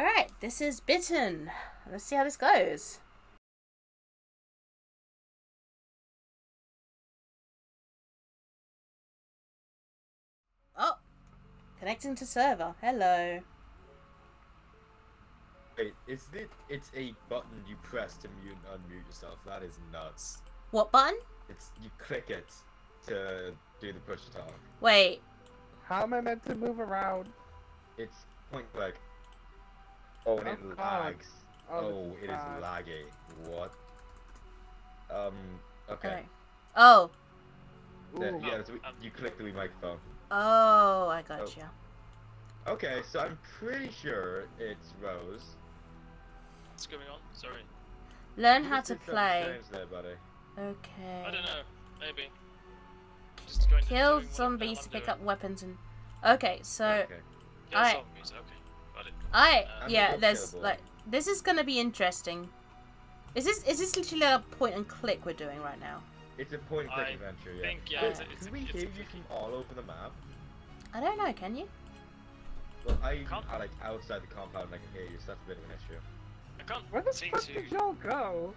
Alright, this is Bitten. Let's see how this goes. Oh! Connecting to server. Hello. Wait, it's a button you press to mute and unmute yourself. That is nuts. What button? You click it to do the push talk. Wait. How am I meant to move around? It's point click. Oh, and it lags. Oh, it is laggy. What? Okay. Oh. Then, yeah, so you click the wee microphone. Oh, I gotcha. Oh. Okay, so I'm pretty sure it's Rose. What's going on? Sorry. Learn how to play. There, buddy. Okay. I don't know. Maybe. Just going kill zombies to pick up weapons and. Okay, so. Okay. Yeah, right. Zombies. Okay. Yeah, there's like this is gonna be interesting. Is this literally a point and click we're doing right now? It's a point and click adventure. Yeah. Can we hear you from all over the map? I don't know. Can you? Well, I like outside the compound and I can hear you. So that's a bit of an issue. I can't. Where the fuck did y'all go?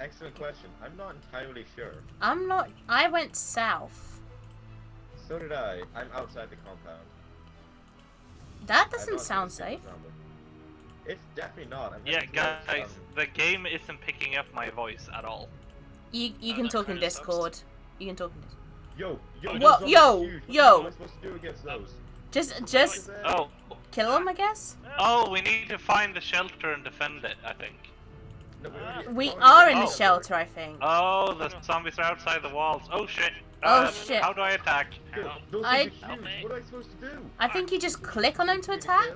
Excellent question. I'm not entirely sure. I'm not. I went south. So did I. I'm outside the compound. That doesn't sound safe. It's definitely not. Yeah, guys, the game isn't picking up my voice at all. You can talk in Discord. You can talk in Discord. Yo! What am I supposed to do against those? Just kill them, I guess? Oh, we need to find the shelter and defend it, I think. We are in the shelter, I think. Oh, the zombies are outside the walls. Oh, shit. Oh shit! How do I attack? What am I supposed to do? I think you just click on them to attack.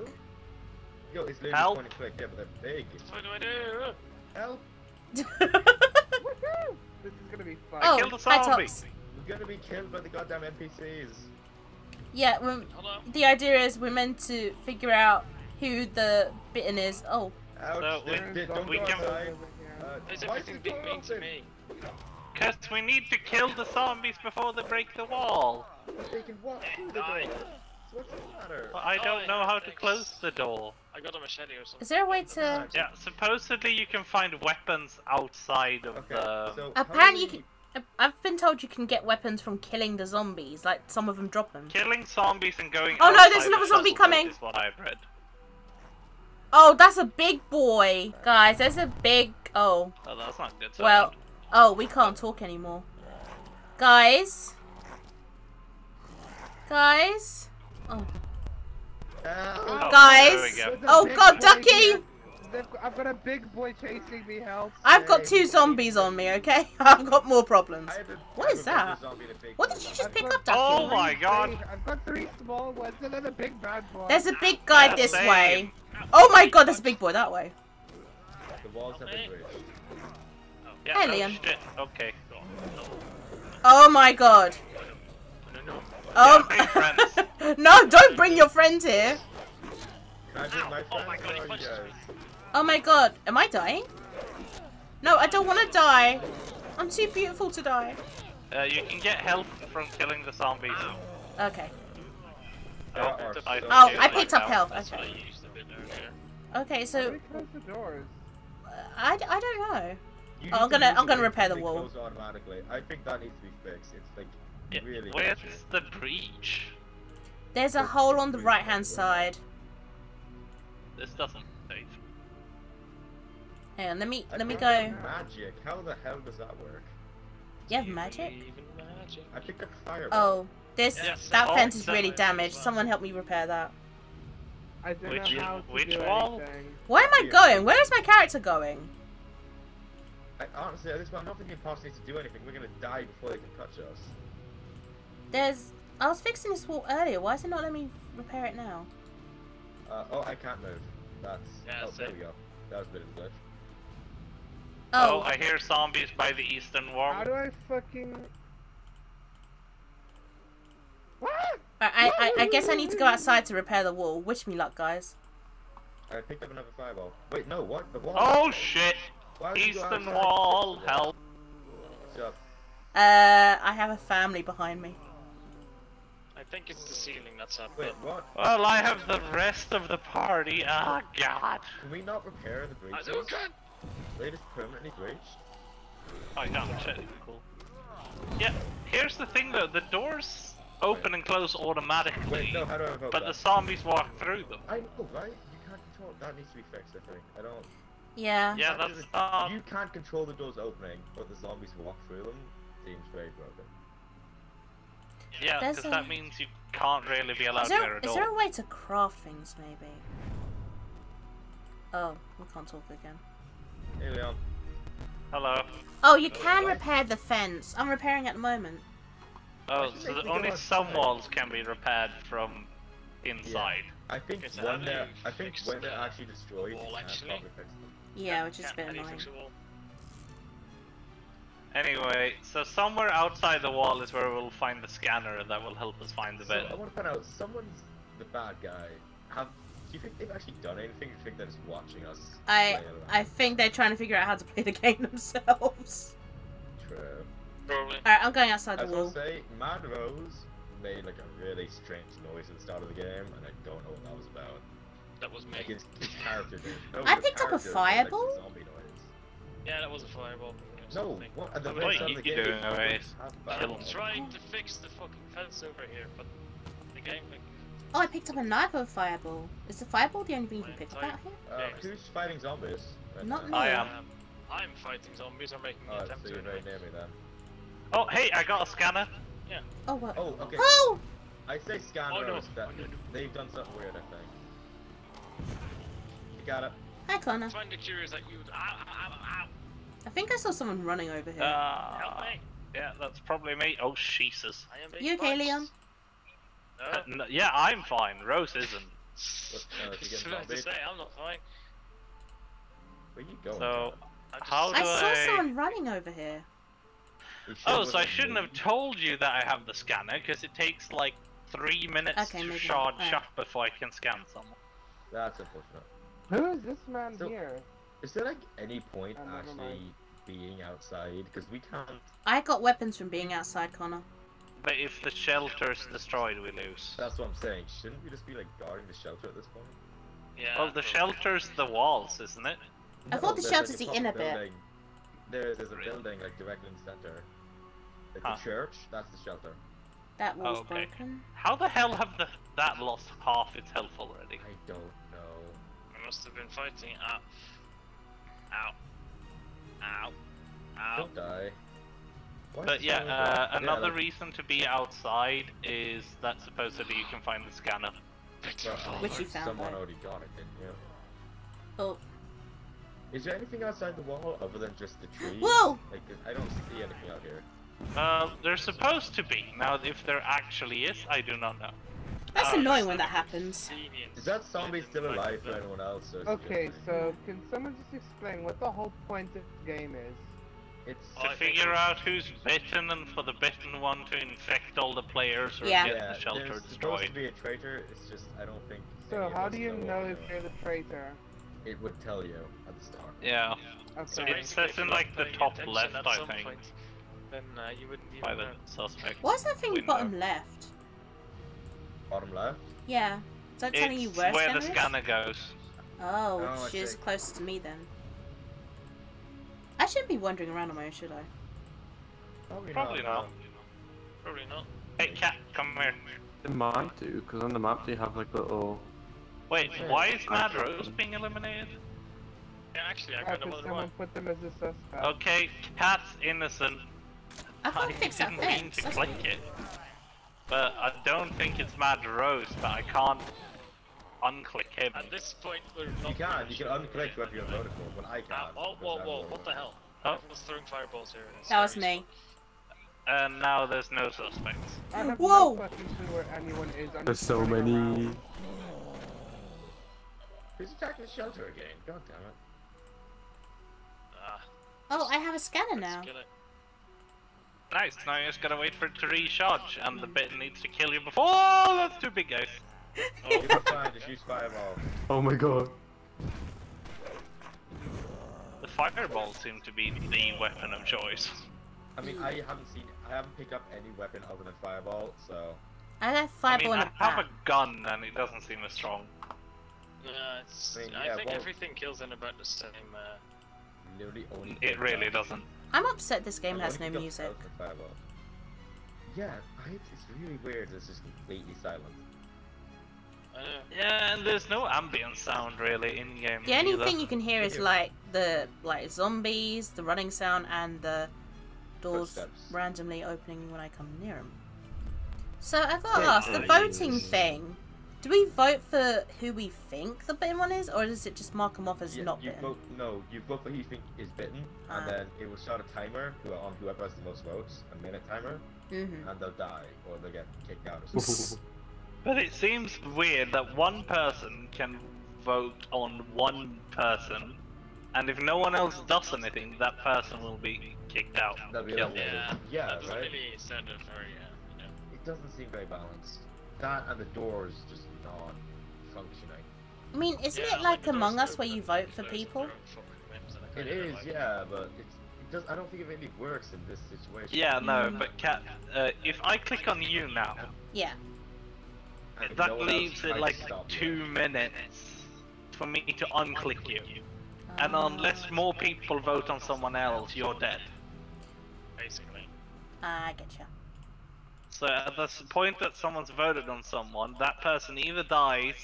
Yo, it's literally point and click. Yeah, but they're big. What do I do? Help! Woohoo! This is gonna be fun. Oh, I killed the zombies. We're gonna be killed by the goddamn NPCs. Yeah, the idea is we're meant to figure out who the bitten is. Oh. Ouch, don't we can. Why is it big to me? Because we need to kill the zombies before they break the wall. But they can walk through the door. So what's the matter? Well, I don't know how to close the door. I got a machete or something. Is there a way to... Yeah, supposedly you can find weapons outside of the... So apparently you can... I've been told you can get weapons from killing the zombies. Like, some of them drop them. Killing zombies and going outside. Oh no, there's another zombie coming! Is what I've read. Oh, that's a big boy. Guys, there's a big... Oh. Oh, that's not good. Well... Oh, we can't talk anymore. Guys? Guys? Oh. Guys? Oh god, Ducky! I've got a big boy chasing me, help. I've got two zombies on me, okay? I've got more problems. What is that? What did you just pick up, Ducky? Oh my god. I've got three small ones and then a big bad boy. There's a big guy this way. Oh my god, there's a big boy that way. The walls have been breached. Yeah, alien. Oh, okay. Oh my god. No. Oh. Yeah, no, don't bring your friends here. Oh my god. Am I dying? No, I don't want to die. I'm too beautiful to die. You can get health from killing the zombies. Okay. Oh, I picked up health. Okay. Okay, so. I don't know. I'm gonna repair the wall. I think that needs to be fixed. It's like really. Where's the breach? There's a hole on the right-hand side. This doesn't save. Hang on, let me go. Magic? How the hell does that work? You have magic? I picked up fire. Oh, that fence is really damaged. Someone help me repair that. I don't know how to do anything. Where am I going? Where is my character going? Honestly, at this point, I don't think the imposter needs to do anything. We're gonna die before they can touch us. I was fixing this wall earlier. Why is it not letting me repair it now? Oh, I can't move. That's there we go. That was a bit of a glitch. Oh, I hear zombies by the eastern wall. How do I fucking... What? I guess I need to go outside to repair the wall. Wish me luck, guys. I picked up another fireball. Wait, no, what? The wall? Oh, shit! Eastern wall, help! I have a family behind me. I I think it's the ceiling that's up. Wait, what? Well, I have the rest of the party. Ah, oh, God. Can we not repair the breaches? I do good. Latest permanently breached. Oh, no, shit. Cool. Yeah, here's the thing though, the doors open and close automatically. Wait, no, how do I vote but that? The zombies walk through them. I know, right? You can't control. That needs to be fixed, I think. I don't. Yeah. Yeah, that's. You can't control the doors opening, but the zombies walk through them. Seems very broken. Yeah, because that means you can't really be allowed there at all. Is there a way to craft things, maybe? Oh, we can't talk again. Hey, Leon. Hello. Oh, you can repair the fence. I'm repairing at the moment. Oh, so only some walls can be repaired from inside. Yeah. I think when they're actually destroyed, you can't probably fix them. Yeah, which is a bit annoying. Anyway, so somewhere outside the wall is where we'll find the scanner that will help us find the bit. So I want to find out, someone's the bad guy. Do you think they've actually done anything? Do you think they're just watching us? I think they're trying to figure out how to play the game themselves. True. Probably. Alright, I'm going outside the wall. I was gonna say, Mad Rose made like a really strange noise at the start of the game, and I don't know what that was about. That was me. Like his character did. I picked up a fireball? Like, zombie noise. Yeah, that was a fireball. No, what are the rest of the game? I'm trying to fix the fucking fence over here, but the game... Oh, I picked up another fireball. Is the fireball the only thing you can pick up out here? Who's fighting zombies? Right Not me. I am. I'm fighting zombies, I'm making an attempt to right near me then. Oh, hey, I got a scanner. Yeah. Oh, what? Oh, okay. Oh! I say scanner, they've done something weird, I think. You got it. Hi, Connor. I'm trying to curious that you... Ow. I think I saw someone running over here. Help me! Yeah, that's probably me. Oh, Jesus. You okay, Leon? No, yeah, I'm fine. Rose isn't. I was about to say, I'm not fine. Where are you going? So, I saw someone running over here. Oh, so I shouldn't have told you that I have the scanner, because it takes like 3 minutes to charge up before I can scan someone. That's unfortunate. Who is this man here? Is there like any point actually being outside? Because we can't. I got weapons from being outside, Connor. But if the shelter's destroyed, we lose. That's what I'm saying. Shouldn't we just be like guarding the shelter at this point? Yeah. Well, the shelter's the walls, isn't it? I thought the shelter's like the inner bit. There's a building like directly in the center. Like the church, that's the shelter. That wall's broken. How the hell have that lost half its health already? I don't know. I must have been fighting at. Ow. Don't die. But yeah, another reason to be outside is that supposedly you can find the scanner. Which you found. Someone already got it, didn't you? Oh. Is there anything outside the wall other than just the trees? Whoa! Like, I don't see anything out here. They're supposed to be. Now, if there actually is, I do not know. That's annoying when that happens. Is that zombie still alive for anyone else? Okay, so can someone just explain what the whole point of the game is? It's to figure out who's bitten and for the bitten one to infect all the players or get the shelter destroyed. Supposed to be a traitor, it's just I don't think... So how do you know if they're the traitor? It would tell you at the start. Yeah. Okay. So it says in like the top left, I think. Then you wouldn't even by the suspect. What's that thing bottom left? Bottom left? Yeah. Is that telling you where the scanner goes? Oh, which is close to me then. I shouldn't be wandering around on my own, should I? Probably not. Probably not. Hey, Cat, come here. It might do, because on the map they have like little... Wait, why is Mad Rose being eliminated? Yeah, actually, I got another one. Put them as a suspect. Okay, Cat's innocent. I fix didn't that mean to That's click cool. it. But I don't think it's Mad Rose, but I can't unclick him. At this point, we're not... You can unclick whether you're voted for, but I can't. Whoa, what the hell? I was throwing fireballs here. That was me. And now there's no suspects. Whoa! There's so many... Who's attacking the shelter again? God damn it. Oh, I have a scanner now. Nice, now you just gotta wait for it to recharge, and the bit needs to kill you before. Oh, that's too big, guys. Oh, you're fine, just use fireball. Oh my god. The fireball seemed to be the weapon of choice. I mean, I haven't picked up any weapon other than fireball, so. I have flabble in a pack. I have a gun and it doesn't seem as strong. It's, I think everything kills in about the same. It really doesn't. I'm upset this game has no music. Yeah, it's really weird. It's just completely silent. Yeah, and there's no ambient sound really in game. The only thing you can hear is like the zombies, the running sound, and the doors randomly opening when I come near them. So I've got to ask, the voting thing. Do we vote for who we think the bitten one is, or does it just mark them off as not bitten? No, you vote for who you think is bitten, and then it will start a timer on whoever has the most votes, a minute timer, and they'll die, or they'll get kicked out or something. But it seems weird that one person can vote on one person, and if no one else does anything, that person will be kicked out. That'd be killed. Yeah, that doesn't really sound very, it doesn't seem very balanced. That and the door is just not functioning. I mean, isn't it like Among Us where you vote for people? It is, yeah, but it does. I don't think it really works in this situation. Yeah, no, but Kat, if I click on you now, that leaves it like 2 minutes for me to unclick you, and unless more people vote on someone else, you're dead. Basically. I getcha. So at the point that someone's voted on someone, that person either dies,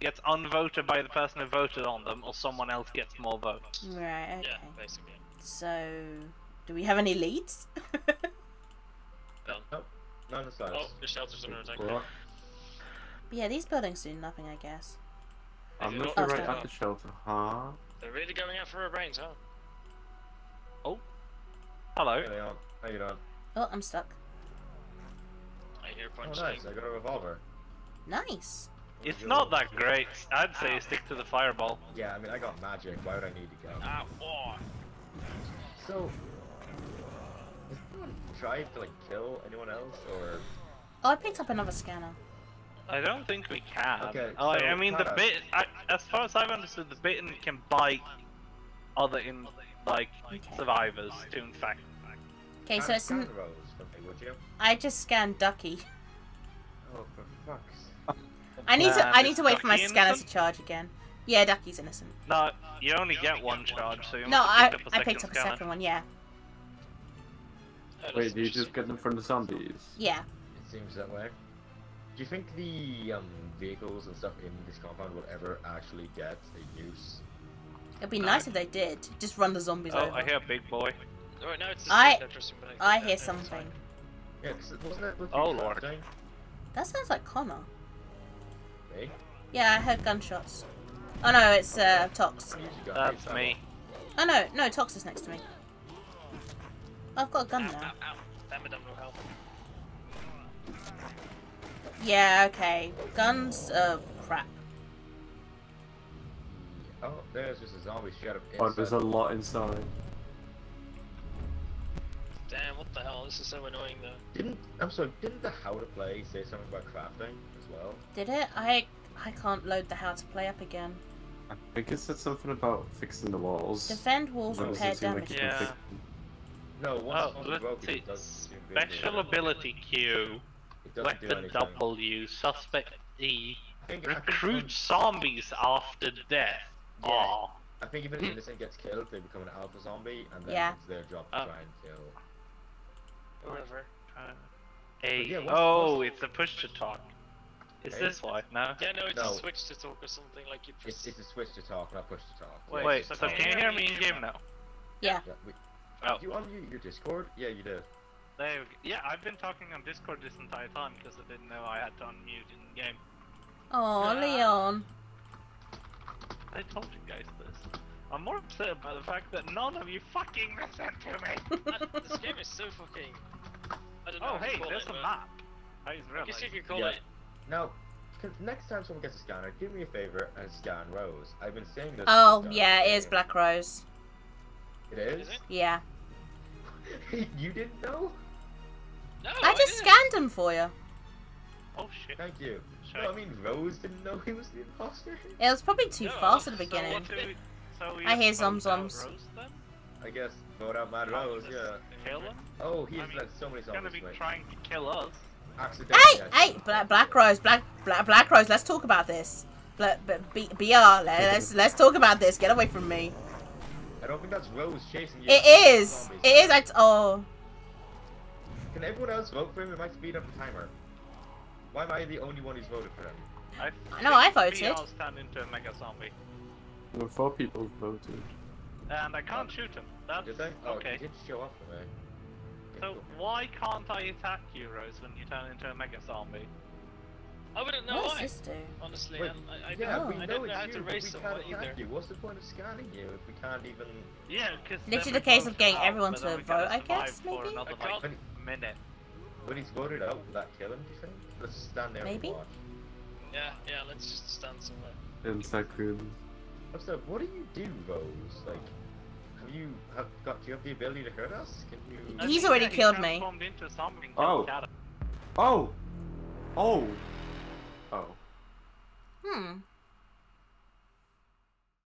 gets unvoted by the person who voted on them, or someone else gets more votes. Right, okay. Yeah, basically. So, do we have any leads? No. None of those. Oh, the shelters under attack. Yeah, these buildings do nothing, I guess. I'm not right at the shelter, huh? They're really going out for our brains, huh? Oh. Hello. Hey, how you doing? Oh, I'm stuck. Oh, nice, I got a revolver. Nice. It's not that great. I'd say stick to the fireball. Yeah, I mean, I got magic. Why would I need to go? So, has anyone tried to, like, kill anyone else, or...? Oh, I picked up another scanner. I don't think we can. Okay, so I mean, the bit... as far as I've understood, the bitten can bite other, survivors to, in fact... Okay, so it's... I just scanned Ducky. Oh, for fuck's sake. I need to wait for my scanner to charge again. Yeah, Ducky's innocent. No, you only get one charge, so you must pick up a second. I picked up a second one, yeah. Wait, do you just get them from the zombies? Yeah. It seems that way. Do you think the vehicles and stuff in this compound will ever actually get a use? It'd be nice if they did. Just run the zombies over. Oh, I hear a big boy. Right, no, it's I hear something. Yeah, wasn't it oh lord. That sounds like Connor. Me? Yeah, I heard gunshots. Oh no, it's Tox. That's me. Oh no, no, Tox is next to me. I've got a gun now. Ow. Yeah, okay. Guns are crap. Oh, there's just a zombie shadow inside. Oh, there's a lot inside. Damn, what the hell? This is so annoying though. Didn't the how to play say something about crafting as well? Did it? I can't load the how to play up again. I think it said something about fixing the walls. Defend walls, repair damage. Like No, once let's see. Special ability Q, weapon W, suspect E, recruit zombies after death. Yeah. Oh. I think if an innocent gets killed, they become an alpha zombie, and then it's their job to try and kill. Whatever. It's a push to talk. Is this why? No? Yeah, no, it's a switch to talk or something like you press... It's a switch to talk, not push to talk. Wait, so can you hear me in game now? Yeah. Did you unmute your Discord? Yeah, you did. Yeah, I've been talking on Discord this entire time because I didn't know I had to unmute in game. Oh, Leon. I told you guys this. I'm more upset about the fact that none of you fucking listen to me! This game is so fucking... I don't know there's a map. I guess you could call it... No, because next time someone gets a scanner, do me a favor and scan Rose. I've been saying this... Oh, yeah, it is BlackRose. It is? Yeah. You didn't know? No, I just scanned him for you. Oh shit. Thank you. No, I mean, Rose didn't know he was the imposter? It was probably too fast at the beginning. So I hear zomzoms. I guess vote out my Rose, yeah. Kill him? Oh, he's got so many zombies. He's gonna be trying to kill us. accidentally. Hey, BlackRose, BlackRose, let's talk about this. BR, let's talk about this. Get away from me. I don't think that's Rose chasing you. It is. It is. Oh. Can everyone else vote for him? It might speed up the timer. Why am I the only one who's voted for him? I voted. BR's turned into a mega zombie. Well, 4 people voted. And I can't shoot him. That's okay. He did show up for me. So why can't I attack you, Rose, when you turn into a mega zombie? I wouldn't know why. Honestly, wait, I don't know how to race someone either. What's the point of scanning you if we can't even? Yeah, because literally the case of getting everyone to vote, I guess. Maybe. Minute. When he's voted out, will that kill him? Do you think? Let's just stand there and watch. Yeah, yeah. Let's just stand somewhere. And second. So, what do you do, Rose? Like, do you have the ability to hurt us? Can you? He's already killed me. Oh. Oh. Oh. Oh. Hmm.